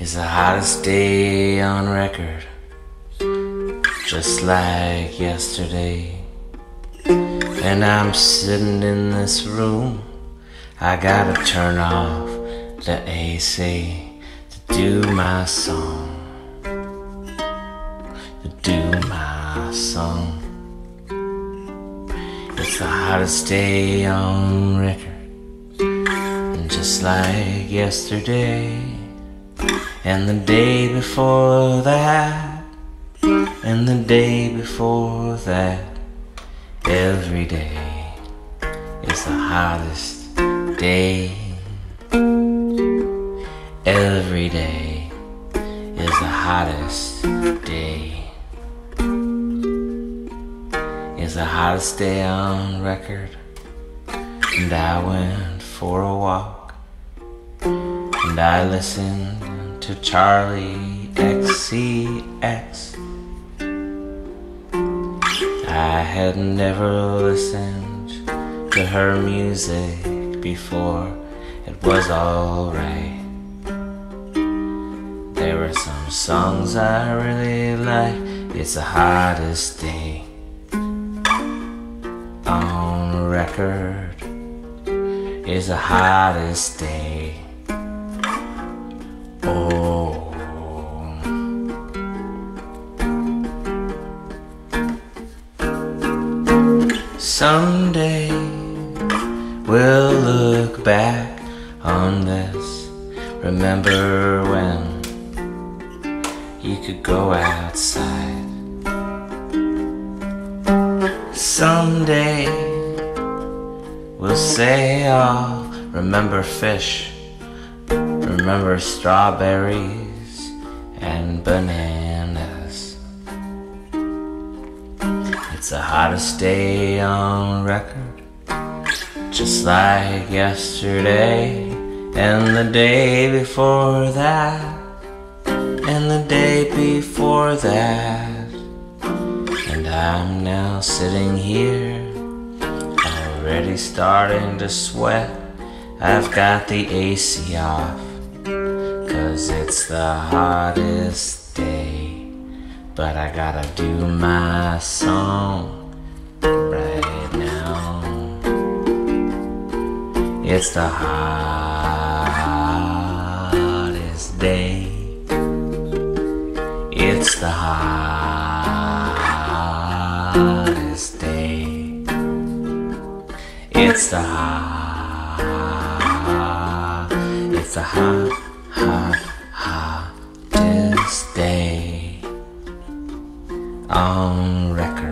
is the hottest day on record, just like yesterday. And I'm sitting in this room, I gotta turn off the AC to do my song, to do my song. It's the hottest day on record, and just like yesterday, and the day before that, and the day before that. Every day is the hottest day. Every day is the hottest day. It's the hottest day on record. And I went for a walk, and I listened to Charli XCX. I had never listened to her music before. It was alright. There were some songs I really liked. It's the hottest day on record. It's the hottest day. Oh. Someday we'll look back on this. Remember when you could go outside. Someday we'll say, oh, remember fish, remember strawberries and bananas. It's the hottest day on record, just like yesterday, and the day before that, and the day before that. And I'm now sitting here, already starting to sweat. I've got the AC off, 'cause it's the hottest day. But I gotta do my song right now. It's the hottest day. It's the hottest day. It's the hot, it's the hottest day on record.